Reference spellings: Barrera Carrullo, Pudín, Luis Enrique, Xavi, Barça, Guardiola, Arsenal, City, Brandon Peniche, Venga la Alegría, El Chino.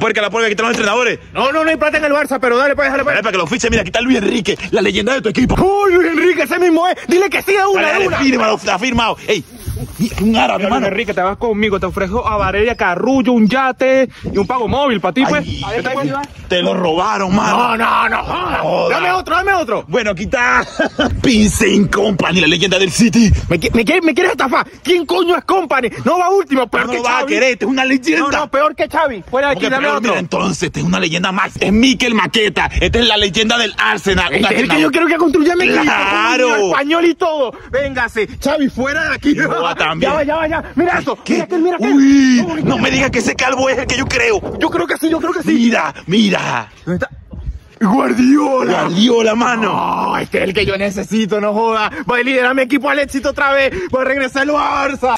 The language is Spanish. Porque la polga, quitan los entrenadores. No hay plata en el Barça, pero dale, pues, dale, pues. Dale, para que lo fiche, mira, quita Luis Enrique, la leyenda de tu equipo. ¡Uy, Luis Enrique, ese mismo es! Dile que sí, a una. Firma, está firmado. Ey, un árabe, hermano. Luis Enrique, te vas conmigo, te ofrezco a Barrera Carrullo, un yate y un pago móvil para ti, pues. A ver, te lo robaron, mano. No. Dame otro. Bueno, quita Pincel Company, la leyenda del City. ¿Me quieres estafar? ¿Quién coño es Company? No va último, peor que Xavi. No va a querer, es una leyenda. No, peor que Xavi. Fuera de aquí, dame otro. Mira, entonces, este es una leyenda más. Es Mikel Maqueta. Esta es la leyenda del Arsenal. Este es el que yo quiero que construya mi equipo. Claro. Español y todo. Véngase, Xavi, fuera de aquí. No, también. Ya. Mira esto. Mira aquel. Uy, no me digas que ese calvo es el que yo creo. Yo creo que sí. Mira. ¿Dónde está? Guardiola, mano. No, este es el que yo necesito, no joda. Voy a liderar a mi equipo al éxito otra vez. Voy a regresar al Barça.